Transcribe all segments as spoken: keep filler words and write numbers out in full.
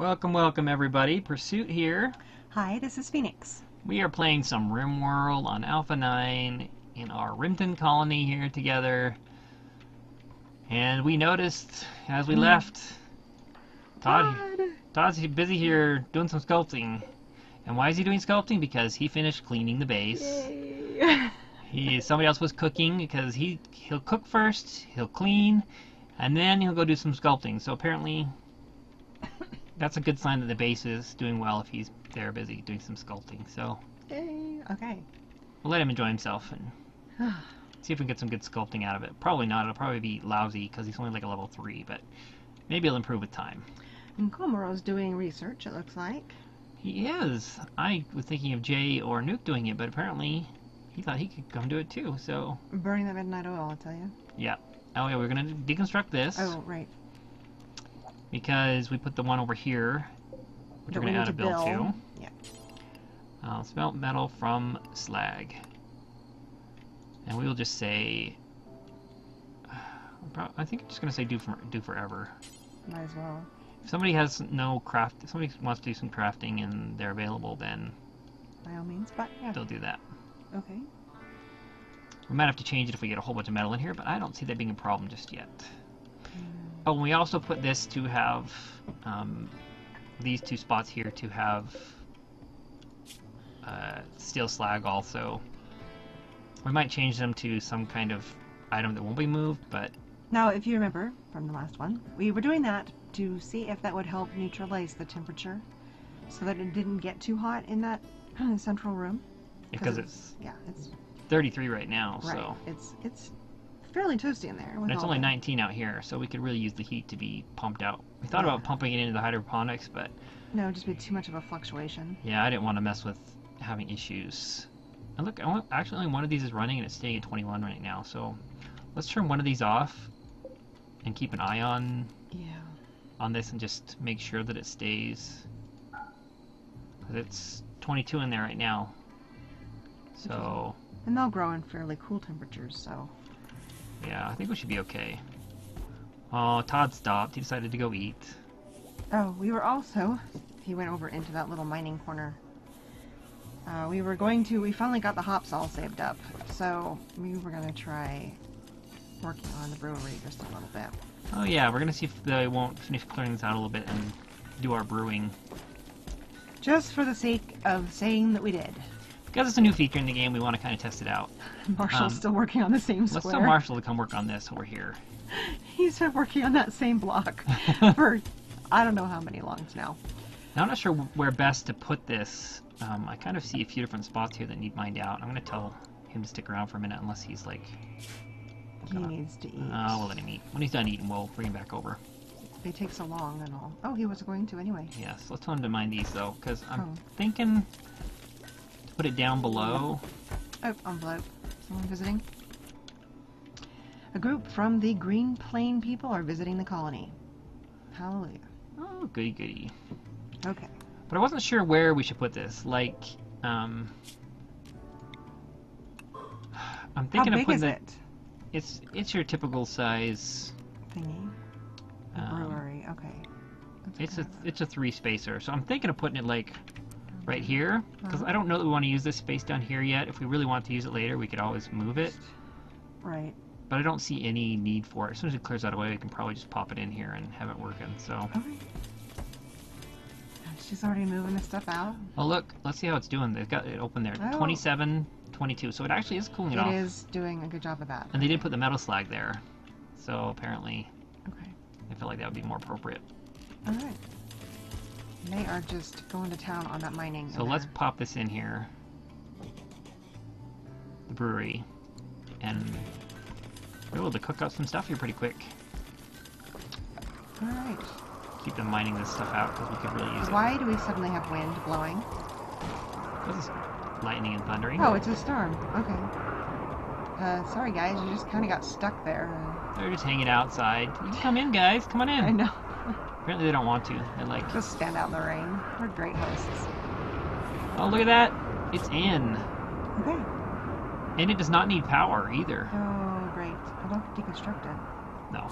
Welcome, welcome everybody. Pursuit here. Hi, this is Phoenix. We are playing some RimWorld on Alpha nine in our Rimton colony here together. And we noticed as we mm. left, Todd, Todd. Todd's busy here doing some sculpting. And why is he doing sculpting? Because he finished cleaning the base. he Somebody else was cooking because he, he'll cook first, he'll clean, and then he'll go do some sculpting. So apparently that's a good sign that the base is doing well if he's there busy doing some sculpting. So Yay. Okay. We'll let him enjoy himself and see if we can get some good sculpting out of it. Probably not. It'll probably be lousy because he's only like a level three, but maybe it'll improve with time. And Komaro's doing research, it looks like. He is. I was thinking of Jay or Nuke doing it, but apparently he thought he could come do it too, so... Burning that midnight oil, I'll tell you. Yeah. Oh yeah, we're going to deconstruct this. Oh, right. Because we put the one over here, which we're going to add a build to. Yeah. Uh, let's melt metal from slag. And we will just say... Uh, I think I'm just going to say do, for, do forever. Might as well. If somebody has no craft... If somebody wants to do some crafting and they're available, then... By all means, but yeah. They'll do that. Okay. We might have to change it if we get a whole bunch of metal in here, but I don't see that being a problem just yet. Oh, and we also put this to have um, these two spots here to have uh, steel slag also. We might change them to some kind of item that won't be moved, but... Now, if you remember from the last one, we were doing that to see if that would help neutralize the temperature so that it didn't get too hot in that central room. Because yeah, it's, it's, yeah, it's thirty-three right now, right. so... It's it's. fairly toasty in there. And it's only nineteen out here, so we could really use the heat to be pumped out. We thought yeah. about pumping it into the hydroponics, but... No, it'd just be too much of a fluctuation. Yeah, I didn't want to mess with having issues. And look, I want, actually only one of these is running, and it's staying at twenty-one right now, so... Let's turn one of these off and keep an eye on... Yeah. On this and just make sure that it stays. Because it's twenty-two in there right now. So... And they'll grow in fairly cool temperatures, so... Yeah, I think we should be okay. Oh, Todd stopped. He decided to go eat. Oh, we were also... He went over into that little mining corner. Uh, we were going to... We finally got the hops all saved up. So, we were going to try working on the brewery just a little bit. Oh yeah, we're going to see if they won't finish clearing this out a little bit and do our brewing. Just for the sake of saying that we did. Because it's a new feature in the game, we want to kind of test it out. Marshall's um, still working on the same square. Let's tell Marshall to come work on this over here. He's been working on that same block for I don't know how many longs now. Now I'm not sure where best to put this. Um, I kind of see a few different spots here that need mined out. I'm going to tell him to stick around for a minute unless he's like... He gonna, needs to eat. Uh, we'll let him eat. When he's done eating, we'll bring him back over. It takes so long and all. Oh, he was going to anyway. Yes, let's tell him to mine these though, because I'm oh. thinking... Put it down below. Oh, envelope. Someone visiting. A group from the Green Plain people are visiting the colony. Hallelujah. Oh, goody goody. Okay. But I wasn't sure where we should put this. Like, um... I'm thinking How big of putting is it? The, it's, it's your typical size... Thingy. Um, brewery, okay. That's it's a, it's a three-spacer, so I'm thinking of putting it, like... right here, because I don't know that we want to use this space down here yet. If we really want to use it later, we could always move it. Right. But I don't see any need for it. As soon as it clears that away, we can probably just pop it in here and have it working, so... Okay. She's already moving the stuff out. Well, look, let's see how it's doing. They've got it open there. Oh. twenty-seven, twenty-two, so it actually is cooling it, it off. It is doing a good job of that. And okay. they did put the metal slag there, so apparently okay. I feel like that would be more appropriate. All right. They are just going to town on that mining. So let's pop this in here. The brewery. And we're able to cook up some stuff here pretty quick. Alright. Keep them mining this stuff out because we could really use it. Why do we suddenly have wind blowing? This is lightning and thundering. Oh, it's a storm. Okay. Uh, sorry guys, you just kind of got stuck there. They're just hanging outside. You can come in guys, come on in. I know. Apparently they don't want to. They like just stand out in the rain. We're great hosts. Oh, look at that! It's in. Okay. And it does not need power either. Oh, great! I don't have to deconstruct it. No.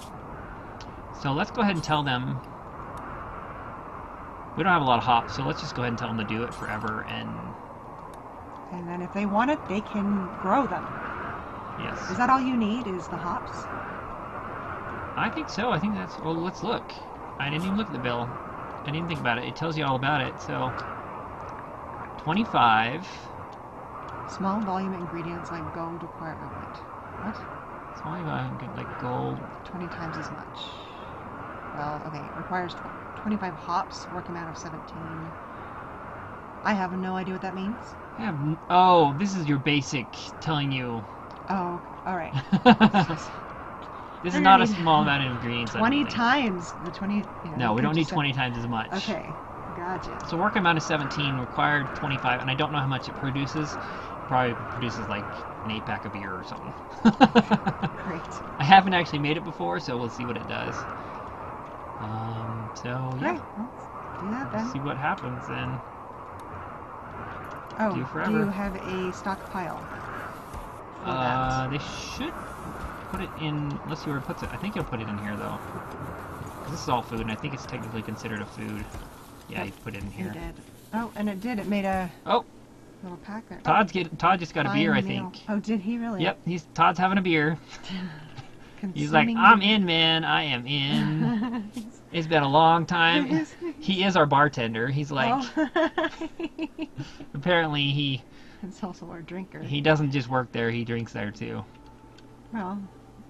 So let's go ahead and tell them We don't have a lot of hops, so let's just go ahead and tell them to do it forever, and... And then if they want it, they can grow them. Yes. Is that all you need, is the hops? I think so. I think that's... Well, let's look. I didn't even look at the bill. I didn't even think about it. It tells you all about it, so... twenty-five... Small volume ingredients like gold require... What? What? Small volume like gold... twenty times as much. Well, okay. It requires twenty-five hops, work amount of seventeen. I have no idea what that means. I have n oh, this is your basic telling you... Oh, alright. This is not a small amount of ingredients. twenty times the twenty... You know, no, we don't need twenty times as much. Okay, gotcha. So work amount is seventeen, required twenty-five, and I don't know how much it produces. It probably produces like an eight pack of beer or something. Great. I haven't actually made it before, so we'll see what it does. Um, so, yeah. Right, let's do that then. Let's see what happens then. Oh, do, forever. do you have a stockpile? Uh, they should put it in, let's see where it puts it. I think you'll put it in here, though. This is all food, and I think it's technically considered a food. Yeah, you put it in here. It did. Oh, and it did. It made a oh. little pack there. Todd's get, Todd just got a beer, I think. Oh, did he really? Yep, he's Todd's having a beer. He's like, I'm in, man. I am in. It's been a long time. He is our bartender. He's like, oh. Apparently he... It's also our drinker. He doesn't just work there, he drinks there too. Well,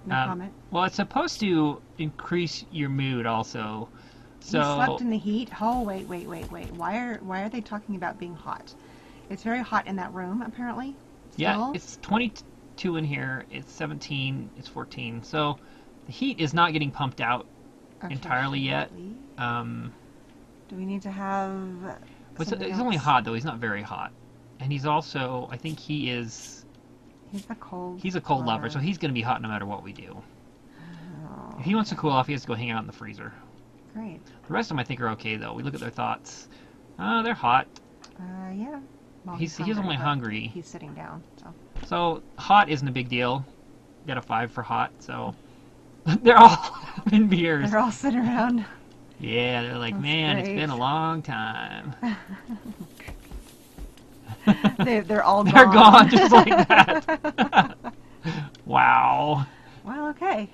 no um, comment. Well, it's supposed to increase your mood also. So you slept in the heat? Oh, wait, wait, wait, wait. Why are why are they talking about being hot? It's very hot in that room, apparently. Still. Yeah, it's twenty-two in here, it's seventeen, it's fourteen. So the heat is not getting pumped out okay, entirely yet. Um, Do we need to have... It's only hot, though. He's not very hot. And he's also, I think he is... He's a cold He's a cold lover, lover so he's going to be hot no matter what we do. Oh, if he wants okay. to cool off, he has to go hang out in the freezer. Great. The rest of them, I think, are okay, though. We look at their thoughts. Uh, they're hot. Uh, yeah. Well, he's, he's, hungry, he's only hungry. He's sitting down, so... So, hot isn't a big deal. Got a five for hot, so... They're all in beers. They're all sitting around. Yeah, they're like, That's man, great. It's been a long time. They're, they're all gone. They're gone just like that. Wow. Well, okay.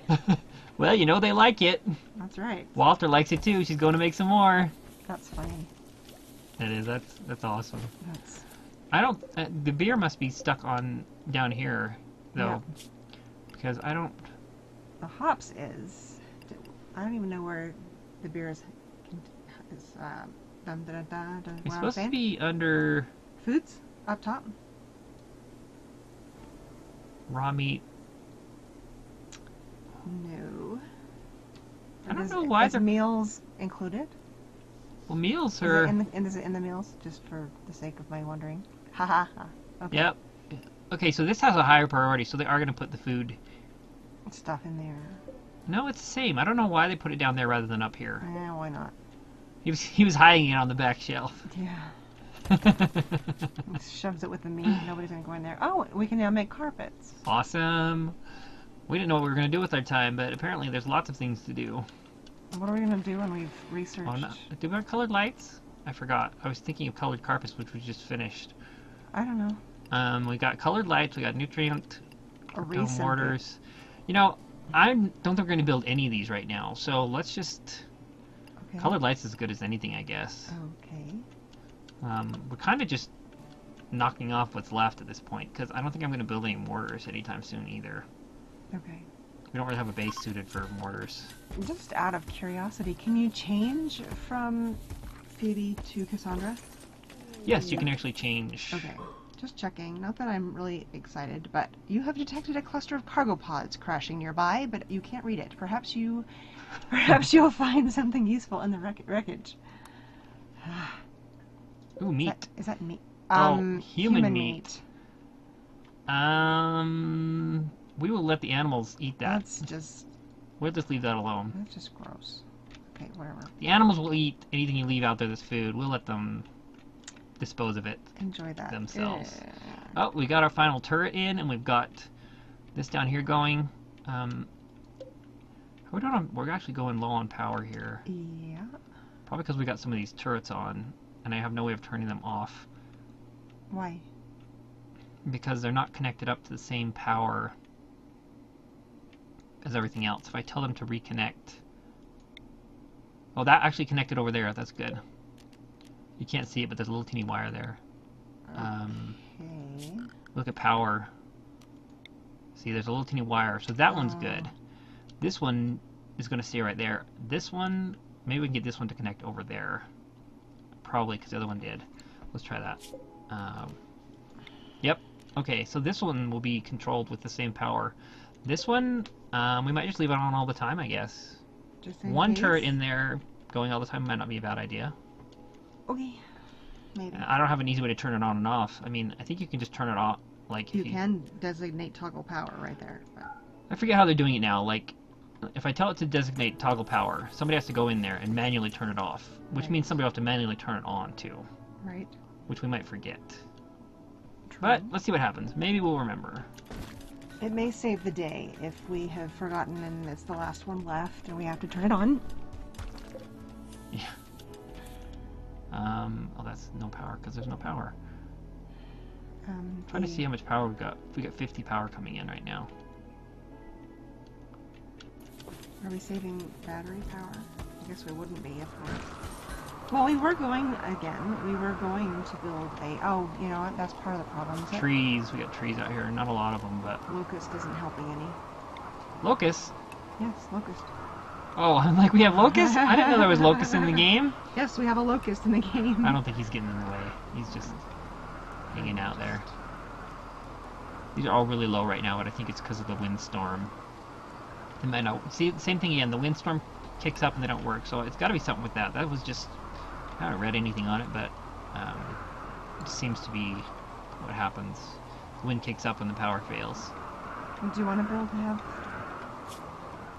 Well, you know they like it. That's right. Walter likes it too. She's going to make some more. That's funny. That is. That's that's awesome. That's... I don't. Uh, the beer must be stuck on down here, though, yeah. because I don't. The hops is. I don't even know where the beer is. is uh, dun, dun, dun, dun, dun, it's supposed to be under. Foods up top. Raw meat. No. I don't is, know why. Is they're... meals included? Well, meals are. Is it in the, in, is it in the meals? Just for the sake of my wondering. Ha ha ha. Okay. Yep. Okay, so this has a higher priority, so they are going to put the food stuff in there. No, it's the same. I don't know why they put it down there rather than up here. Yeah, why not? He was he was hiding it on the back shelf. Yeah. Shoves it with the meat. Nobody's gonna go in there. Oh, we can now make carpets. Awesome. We didn't know what we were gonna do with our time, but apparently there's lots of things to do. What are we gonna do when we've researched? Oh, no. Do we have colored lights? I forgot. I was thinking of colored carpets, which we just finished. I don't know. Um, we got colored lights. We got nutrient mortars. You know, I don't think we're gonna build any of these right now. So let's just okay. colored lights is as good as anything, I guess. Okay. Um, we're kind of just knocking off what's left at this point, because I don't think I'm going to build any mortars anytime soon either. Okay. We don't really have a base suited for mortars. Just out of curiosity, can you change from Phoebe to Cassandra? Yes, yeah. You can actually change. Okay. Just checking. Not that I'm really excited, but you have detected a cluster of cargo pods crashing nearby, but you can't read it. Perhaps you, perhaps you'll find something useful in the wreck wreckage. Ooh, meat. Is that, is that meat? Um, oh, human, human meat. meat. Um, we will let the animals eat that. That's just... We'll just leave that alone. That's just gross. Okay, whatever. The animals will eat anything you leave out there that's food. We'll let them dispose of it. Enjoy that. Themselves. Yeah. Oh, we got our final turret in, and we've got this down here going. Um, we're, doing, we're actually going low on power here. Yeah. Probably because we got some of these turrets on, and I have no way of turning them off. Why? Because they're not connected up to the same power as everything else. If I tell them to reconnect... Oh, that actually connected over there. That's good. You can't see it, but there's a little teeny wire there. Okay. Um, look at power. See, there's a little teeny wire. So that uh. one's good. This one is going to stay right there. This one... Maybe we can get this one to connect over there. Probably, because the other one did. Let's try that. Um, yep. Okay, so this one will be controlled with the same power. This one, um, we might just leave it on all the time, I guess. Just one case. Turret in there going all the time might not be a bad idea. Okay. Maybe. I don't have an easy way to turn it on and off. I mean, I think you can just turn it off. Like you, you can designate toggle power right there. But... I forget how they're doing it now. Like... If I tell it to designate toggle power, somebody has to go in there and manually turn it off, which right. means somebody will have to manually turn it on, too. Right. Which we might forget. True. But let's see what happens. Maybe we'll remember. It may save the day if we have forgotten and it's the last one left and we have to turn it on. Yeah. Um, oh, that's no power because there's no power. Um, I'm trying the... to see how much power we've got. We got fifty power coming in right now. Are we saving battery power? I guess we wouldn't be if we... Well, we were going, again, we were going to build a... Oh, you know what, that's part of the problem. Trees, we got trees out here. Not a lot of them, but... Locust isn't helping any. Locust? Yes, locust. Oh, I'm like, we have locust? I didn't know there was locust in the game. Yes, we have a locust in the game. I don't think he's getting in the way. He's just hanging out there. These are all really low right now, but I think it's because of the windstorm. They might not see the same thing again. The windstorm kicks up and they don't work, so it's got to be something with that. That was just I haven't read anything on it, but um, it seems to be what happens. The wind kicks up and the power fails. Do you want to build to have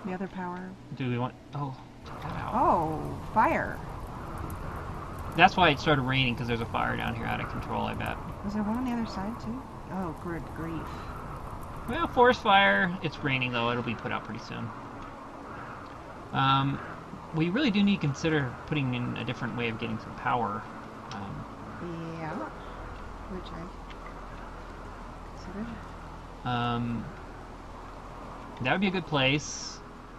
the other power? Do we want? Oh, check that out. Oh, fire! That's why it started raining because there's a fire down here out of control. I bet. Was there one on the other side too? Oh, good grief! Well, forest fire. It's raining, though. It'll be put out pretty soon. Um, we really do need to consider putting in a different way of getting some power. Um, yeah. Which I considered. Um, that would be a good place.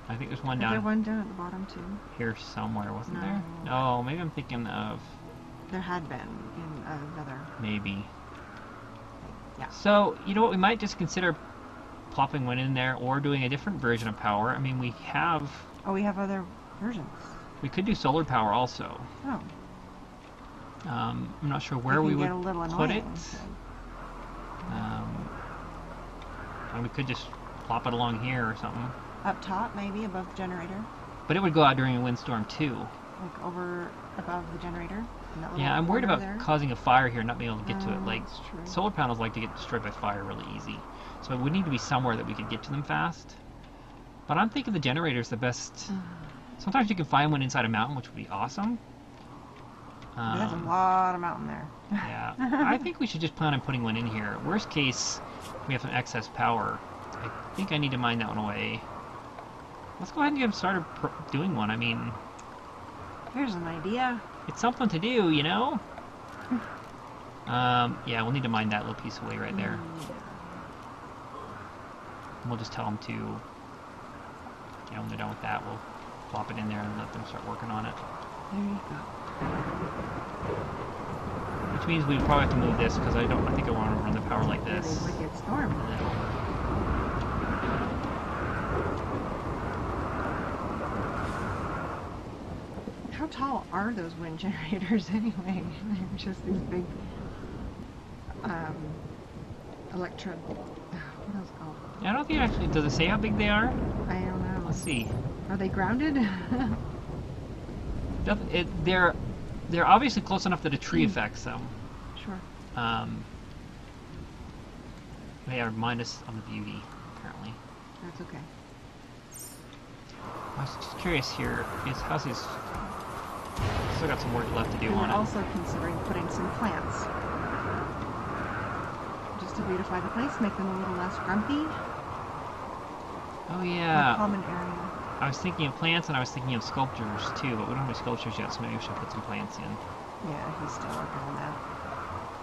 I think there's one Is down. There's one down at the bottom, too. Here somewhere, wasn't no. there? No, maybe I'm thinking of... There had been in another... Maybe. Yeah. So, you know what? We might just consider... plopping one in there, or doing a different version of power. I mean, we have... Oh, we have other versions. We could do solar power also. Oh. Um, I'm not sure where we would put it. Um, and we could just plop it along here or something. Up top, maybe, above the generator. But it would go out during a windstorm, too. Like over, above the generator? Yeah, I'm worried about there. causing a fire here and not being able to get um, to it. Like, solar panels like to get destroyed by fire really easy. So it would need to be somewhere that we could get to them fast. But I'm thinking the generator's the best... Mm. Sometimes you can find one inside a mountain, which would be awesome. Um, There's a lot of mountain there. Yeah. I think we should just plan on putting one in here. Worst case, we have some excess power. I think I need to mine that one away. Let's go ahead and get them started pr doing one. I mean... Here's an idea. It's something to do, you know? um, yeah, we'll need to mine that little piece away right there. Mm. We'll just tell them to, you know, when they're done with that, we'll plop it in there and let them start working on it. There you go. Which means we probably have to move this because I don't. I think I want to run the power like this. Really wicked storm. How tall are those wind generators anyway? They're just these big um, electro. What else called? I don't think it actually... Does it say how big they are? I don't know. Let's see. Are they grounded? it, they're they're obviously close enough that a tree mm. affects them. Sure. Um, they are minus on the beauty, apparently. That's okay. I was just curious here. His house is... Still got some work left to do and on it. We're also considering putting some plants. Just to beautify the place, make them a little less grumpy. Oh yeah. A common area. I was thinking of plants and I was thinking of sculptures too, but we don't have any sculptures yet, so maybe we should put some plants in. Yeah, he's still working on that.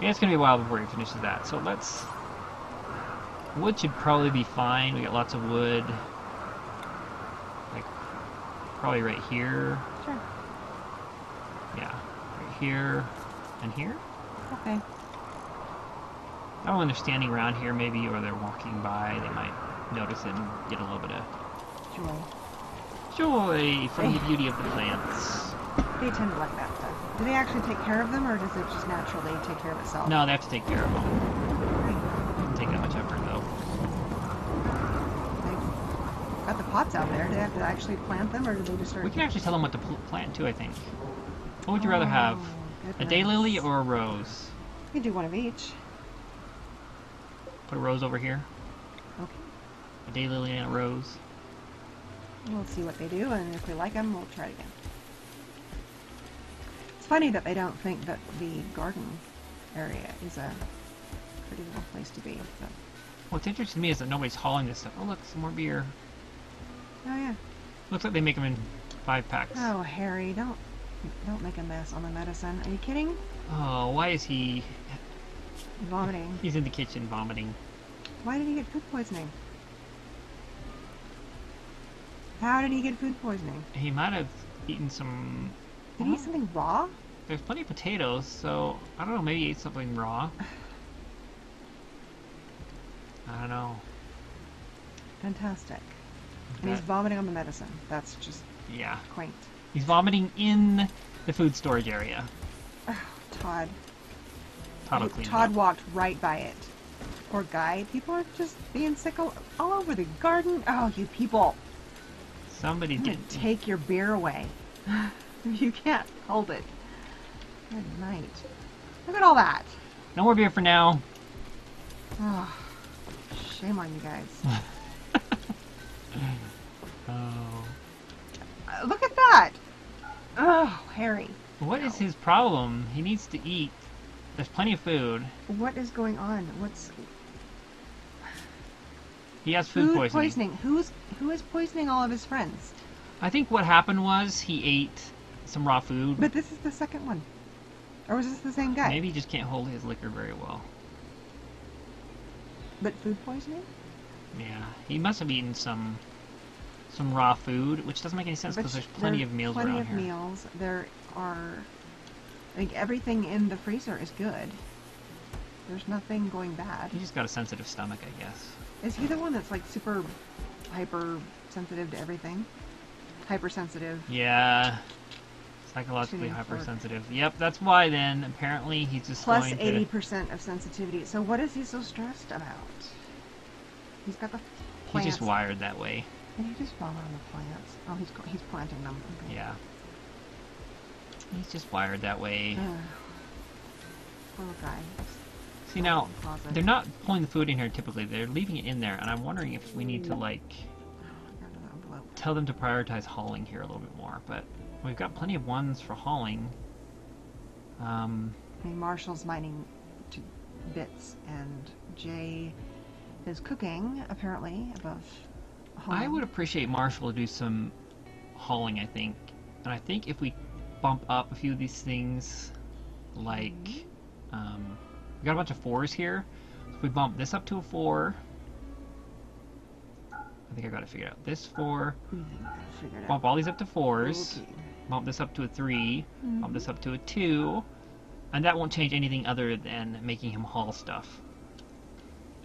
Yeah, it's going to be a while before he finishes that, so let's... Wood should probably be fine. We got lots of wood. Like, probably right here. Sure. Yeah, right here and here. Okay. I don't know when they're standing around here, maybe, or they're walking by. They might notice it and get a little bit of... Joy. Joy from the beauty of the plants. They tend to like that stuff. Do they actually take care of them, or does it just naturally take care of itself? No, they have to take care of them. It doesn't take that much effort, though. They've got the pots out there. Do they have to actually plant them, or do they just start... We can actually tell them what to plant, too, I think. What would you oh, rather have? Goodness. A daylily or a rose? You can do one of each. Put a rose over here. Okay. A daylily and a rose. We'll see what they do, and if we like them, we'll try it again. It's funny that they don't think that the garden area is a pretty little place to be. But. What's interesting to me is that nobody's hauling this stuff. Oh, look, some more beer. Oh, yeah. Looks like they make them in five packs. Oh, Harry, don't don't make a mess on the medicine. Are you kidding? Oh, why is he... Vomiting. He's in the kitchen vomiting. Why did he get food poisoning? How did he get food poisoning? He might have eaten some... Did he eat something raw? There's plenty of potatoes, so I don't know, maybe he ate something raw. I don't know. Fantastic. That... And he's vomiting on the medicine. That's just yeah, quaint. He's vomiting in the food storage area. Oh, Todd. Todd, Todd walked right by it. Poor guy. People are just being sick all, all over the garden. Oh, you people. Somebody did take your beer away. You can't hold it. Good night. Look at all that. No more beer for now. Oh, shame on you guys. Oh. Uh, look at that. Oh, Harry. What no. is his problem? He needs to eat. There's plenty of food. What is going on? What's... He has food Food poisoning. poisoning. Who's, who is poisoning all of his friends? I think what happened was he ate some raw food. But this is the second one. Or was this the same guy? Maybe he just can't hold his liquor very well. But food poisoning? Yeah. He must have eaten some some raw food, which doesn't make any sense because there's plenty there of meals plenty around of here. Plenty of meals. There are... Like, everything in the freezer is good. There's nothing going bad. He's just got a sensitive stomach, I guess. Is he the one that's, like, super hyper-sensitive to everything? Hypersensitive. Yeah. Psychologically hypersensitive. Yep, that's why then, apparently, he's just plus going plus eighty percent to... of sensitivity. So what is he so stressed about? He's got the plants. He's just wired that way. And he just vomit on the plants. Oh, he's, he's planting them. Okay. Yeah. He's just wired that way. Uh, poor guy. See now, they're not pulling the food in here typically. They're leaving it in there, and I'm wondering if we need to like tell them to prioritize hauling here a little bit more. But we've got plenty of ones for hauling. Um, I mean, Marshall's mining to bits, and Jay is cooking apparently above hauling. I would appreciate Marshall to do some hauling, I think, and I think if we bump up a few of these things, like mm-hmm. um, we got a bunch of fours here. If we bump this up to a four, I think I got it figured out. This four, mm-hmm. bump all these up to fours, okay. Bump this up to a three, mm-hmm. bump this up to a two, and that won't change anything other than making him haul stuff.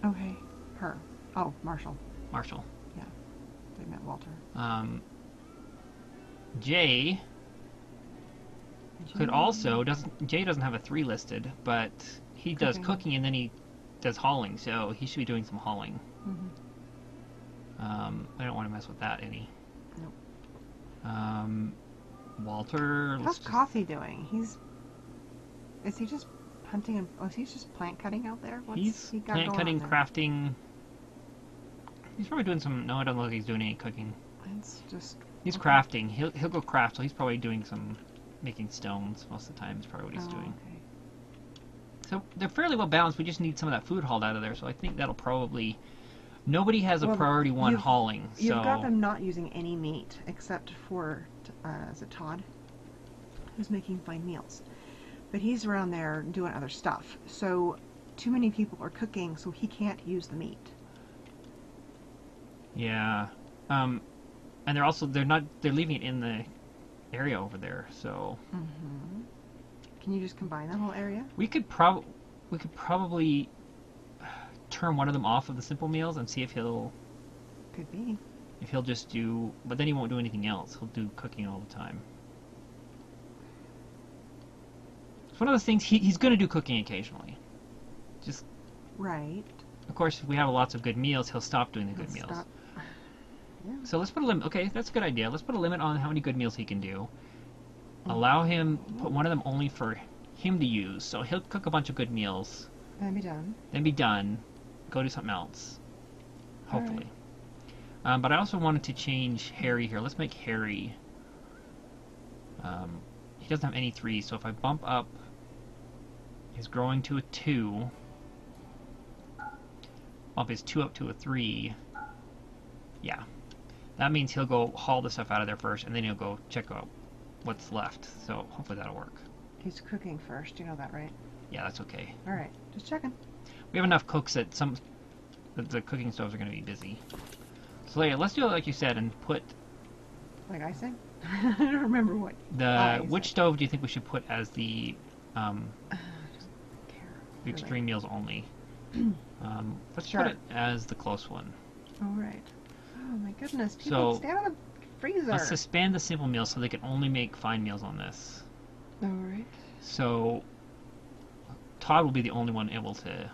Okay, her. Oh, Marshall. Marshall. Yeah, they met Walter. Um, Jay. Could also doesn't Jay doesn't have a three listed, but he does cooking. cooking and then he does hauling, so he should be doing some hauling. Mm-hmm. Um, I don't want to mess with that any. Nope. Um, Walter. How's just... Coffee doing? He's is he just hunting and oh, is he just plant cutting out there? What's he's he got plant cutting, crafting. He's probably doing some. No, I don't know if he's doing any cooking. It's just. He's okay. crafting. He'll he'll go craft, so he's probably doing some. Making stones most of the time is probably what he's oh, doing. Okay. So they're fairly well balanced. We just need some of that food hauled out of there. So I think that'll probably Nobody has well, a priority one you've, hauling. So. You've got them not using any meat except for uh, is it Todd, who's making fine meals, but he's around there doing other stuff. So too many people are cooking, so he can't use the meat. Yeah, um, and they're also they're not they're leaving it in the area over there. So mm-hmm. Can you just combine that whole area? We could probably we could probably. turn one of them off of the simple meals and see if he'll could be if he'll just do but then he won't do anything else. He'll do cooking all the time. It's one of those things he, he's gonna do cooking occasionally. Just right. Of course if we have lots of good meals he'll stop doing the good he'll meals. Stop. Yeah. So let's put a limit. Okay, that's a good idea. Let's put a limit on how many good meals he can do. Mm-hmm. Allow him put one of them only for him to use. So he'll cook a bunch of good meals. Then be done. Then be done. Go do something else, hopefully. Right. Um, but I also wanted to change Harry here. Let's make Harry. Um, he doesn't have any three, so if I bump up his growing to a two, bump his two up to a three, yeah. That means he'll go haul the stuff out of there first, and then he'll go check out what's left. So hopefully that'll work. He's cooking first. You know that, right? Yeah, that's okay. All right, just checking. We have enough cooks that some that the cooking stoves are going to be busy. So yeah, let's do it like you said and put. Like I said, I don't remember what. The which said. Stove do you think we should put as the um, uh, don't care, the really. Extreme meals only? um, let's sure. put it as the close one. All right. Oh my goodness! People so, stand on the freezer. Let's suspend the simple meals so they can only make fine meals on this. All right. So. Todd will be the only one able to.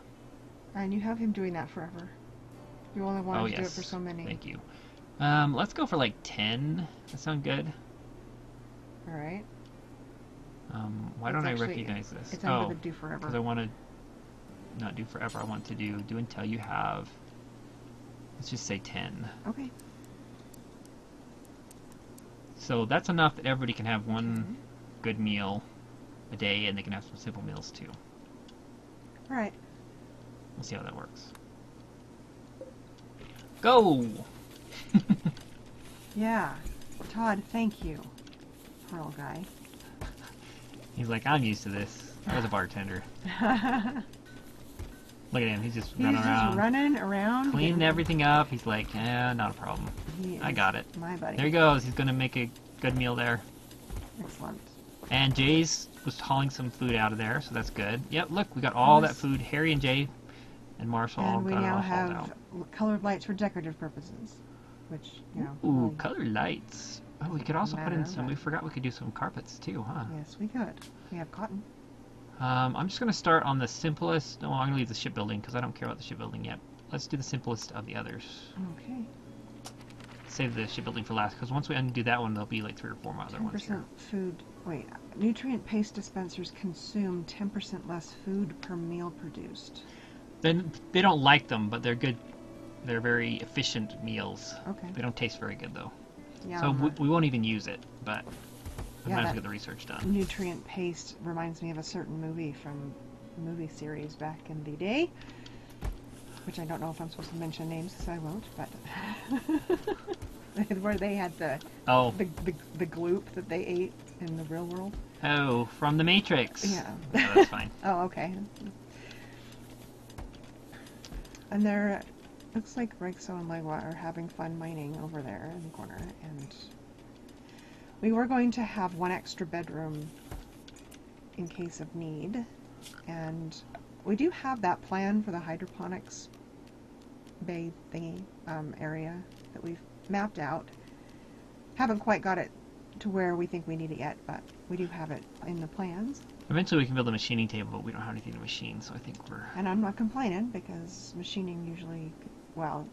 And you have him doing that forever. You only want oh, to yes. do it for so many. Thank you. Um, let's go for like ten. That sounds good. All right. Um, why it's don't actually, I recognize this? It's under oh, the do forever. Because I want to not do forever. I want to do do until you have. Let's just say ten. Okay. So that's enough that everybody can have one mm-hmm. good meal a day, and they can have some simple meals too. All right. We'll see how that works. Go! Yeah. Todd, thank you. Poor old guy. He's like, I'm used to this. I was a bartender. Look at him. He's just he's running just around. He's running around. Cleaning everything up. He's like, eh, not a problem. I got it. My buddy. There he goes. He's going to make a good meal there. Excellent. And Jay's was hauling some food out of there, so that's good. Yep, look, we got all that food. Harry and Jay and Marshall all got it all hauled out. And we now have colored lights for decorative purposes, which, you know... Ooh, really colored lights. Oh, we could also put in some... We forgot we could do some carpets, too, huh? Yes, we could. We have cotton. Um, I'm just going to start on the simplest... No, I'm going to leave the shipbuilding, because I don't care about the shipbuilding yet. Let's do the simplest of the others. Okay. Save the shipbuilding for last, because once we undo that one, there'll be like three or four more other ones here. Food... Wait, nutrient paste dispensers consume ten percent less food per meal produced. Then they don't like them, but they're good. They're very efficient meals. Okay. They don't taste very good though. Yeah. So we, we won't even use it, but we yeah, might as well get the research done. Nutrient paste reminds me of a certain movie from a movie series back in the day, which I don't know if I'm supposed to mention names, so I won't. But where they had the oh the the, the gloop that they ate. In the real world? Oh, from the Matrix. Yeah. No, that's fine. Oh, okay. And there, looks like Rikso and Ligua are having fun mining over there in the corner. And we were going to have one extra bedroom in case of need. And we do have that plan for the hydroponics bay thingy um, area that we've mapped out. Haven't quite got it to where we think we need it yet, but we do have it in the plans. Eventually we can build a machining table, but we don't have anything to machine, so I think we're... And I'm not complaining, because machining usually, well,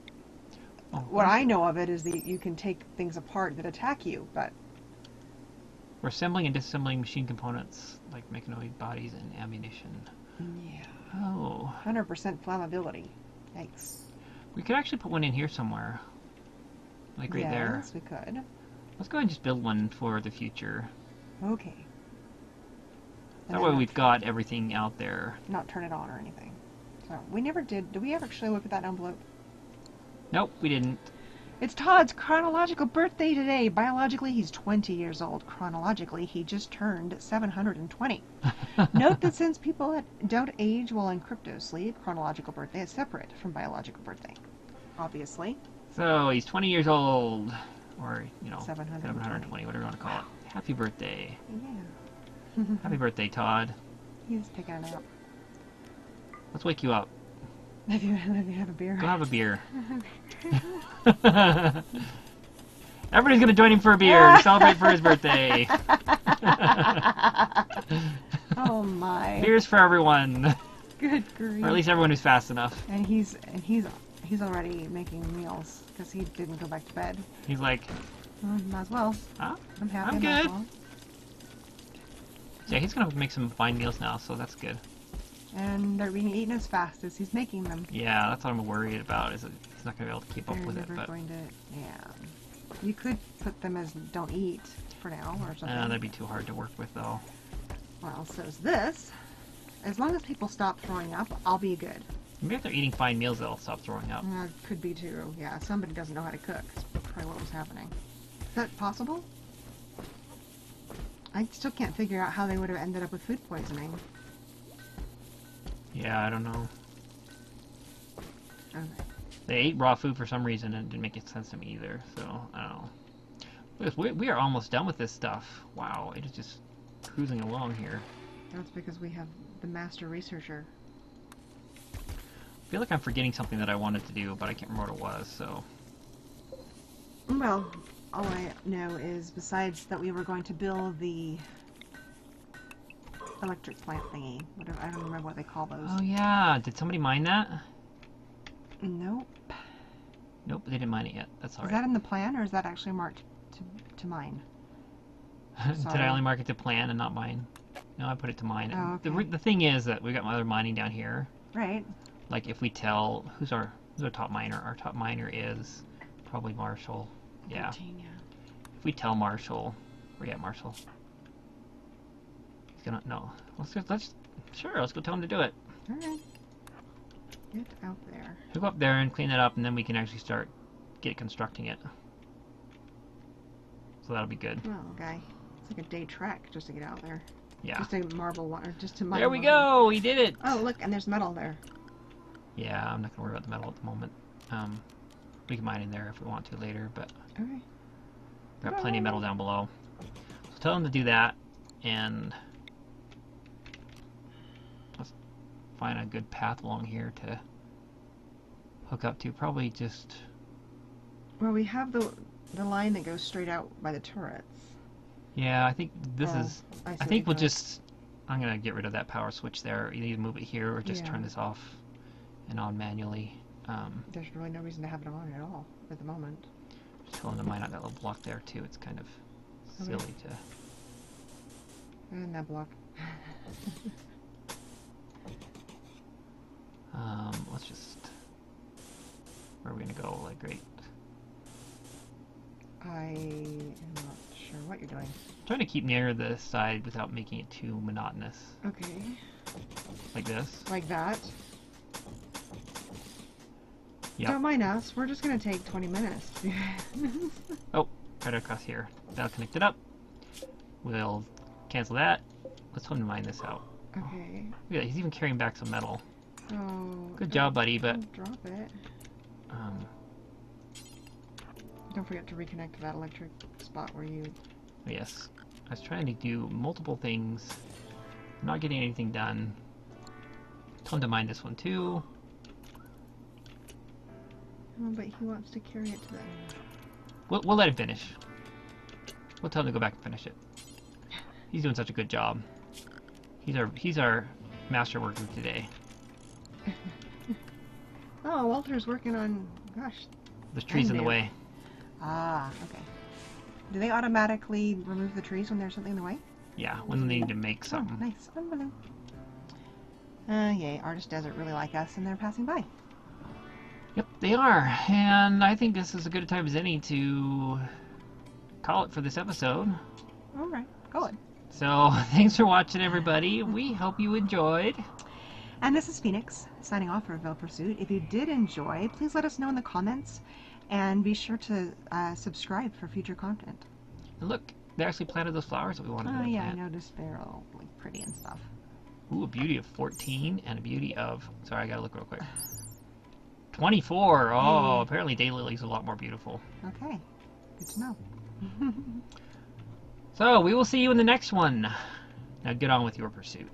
oh, what I know of it is that you can take things apart that attack you, but... We're assembling and disassembling machine components, like mechanoid bodies and ammunition. Yeah. Oh. one hundred percent flammability. Yikes. We could actually put one in here somewhere. Like right yes, there. Yes, we could. Let's go ahead and just build one for the future. Okay. That way we've got everything out there. Not turn it on or anything. So we never did. Did we ever actually look at that envelope? Nope, we didn't. It's Todd's chronological birthday today. Biologically, he's twenty years old. Chronologically, he just turned seven hundred twenty. Note that since people don't age while in crypto sleep, chronological birthday is separate from biological birthday. Obviously. So he's twenty years old. Or, you know, seven hundred twenty, seven hundred twenty, whatever you want to call it. Happy birthday. Yeah. Happy birthday, Todd. He's picking it up. Let's wake you up. Let me, let me have a beer. Go have a beer. Everybody's going to join him for a beer to celebrate for his birthday. Oh, my. Beers for everyone. Good grief. Or at least everyone who's fast enough. And he's and he's he's already making meals because he didn't go back to bed. He's like... Mm, might as well. Huh? I'm happy. I'm good. Well. Yeah, he's going to make some fine meals now, so that's good. And they're being eaten as fast as he's making them. Yeah, that's what I'm worried about, is that he's not going to be able to keep they're up with never it. But... going to, yeah. You could put them as don't eat for now or something. Uh, that'd be too hard to work with, though. Well, so is this. As long as people stop throwing up, I'll be good. Maybe if they're eating fine meals, they'll stop throwing up. Uh, could be, too. Yeah, somebody doesn't know how to cook. That's probably what was happening. Is that possible? I still can't figure out how they would have ended up with food poisoning. Yeah, I don't know. Okay. They ate raw food for some reason, and it didn't make any sense to me either. So I don't know. We we are almost done with this stuff. Wow, it is just cruising along here. That's because we have the master researcher. I feel like I'm forgetting something that I wanted to do, but I can't remember what it was. So. Well, all I know is besides that we were going to build the. Electric plant thingy. Whatever, I don't remember what they call those. Oh yeah, did somebody mine that? Nope. Nope, they didn't mine it yet. That's alright. Is that in the plan, or is that actually marked to, to mine? Did I only mark it to plan and not mine? No, I put it to mine. Oh, okay. the, the thing is that we've got my other mining down here. Right. Like if we tell, who's our, who's our top miner? Our top miner is probably Marshall. Yeah. fourteen, yeah. If we tell Marshall, where you at, Marshall? Gonna, no. Let's just, let's sure. Let's go tell him to do it. All right. Get out there. We'll go up there and clean it up, and then we can actually start get constructing it. So that'll be good. Oh, okay. It's like a day trek just to get out there. Yeah. Just to marble water. Just to mine. There we marble. Go. We did it. Oh look, and there's metal there. Yeah, I'm not gonna worry about the metal at the moment. Um, we can mine in there if we want to later, but okay. We've got plenty of metal down below. So tell him to do that, and. Find a good path along here to hook up to. Probably just. Well, we have the the line that goes straight out by the turrets. Yeah, I think this oh, is. I, I think we'll just. I'm gonna get rid of that power switch there. Either move it here or just yeah. turn this off and on manually. Um, There's really no reason to have it on at all at the moment. Just telling them to mine out that little block there too. It's kind of okay. silly to. And that block. Um, let's just... Where are we going to go? Like, great. I am not sure what you're doing. I'm trying to keep near the side without making it too monotonous. Okay. Like this? Like that? Yep. Don't mind us. We're just going to take twenty minutes. Oh, right across here. That'll connect it up. We'll cancel that. Let's hold and mine this out. Okay. Oh, look at that. He's even carrying back some metal. Oh, good job, buddy, but... Drop it. Um, don't forget to reconnect to that electric spot where you... Yes. I was trying to do multiple things. I'm not getting anything done. Tell him to mine this one, too. Oh, but he wants to carry it to that. We'll, we'll let him finish. We'll tell him to go back and finish it. He's doing such a good job. He's our, he's our master worker today. Oh, Walter's working on, gosh. The trees in the way. Ah, okay. Do they automatically remove the trees when there's something in the way? Yeah, when they need to make something. Oh, nice. Unbelievable. Uh, yay, Artist Desert really like us, and they're passing by. Yep, they are. And I think this is as good a time as any to call it for this episode. All right, call it. So, thanks for watching, everybody. We hope you enjoyed. And this is Phoenix, signing off for Ville Pursuit. If you did enjoy, please let us know in the comments, and be sure to uh, subscribe for future content. And look, they actually planted those flowers that we wanted oh, to yeah, plant. Oh yeah, I noticed they're all like, pretty and stuff. Ooh, a beauty of fourteen and a beauty of... Sorry, I gotta look real quick. twenty-four! Oh, apparently daylilies are a lot more beautiful. Okay. Good to know. So, we will see you in the next one. Now get on with your pursuit.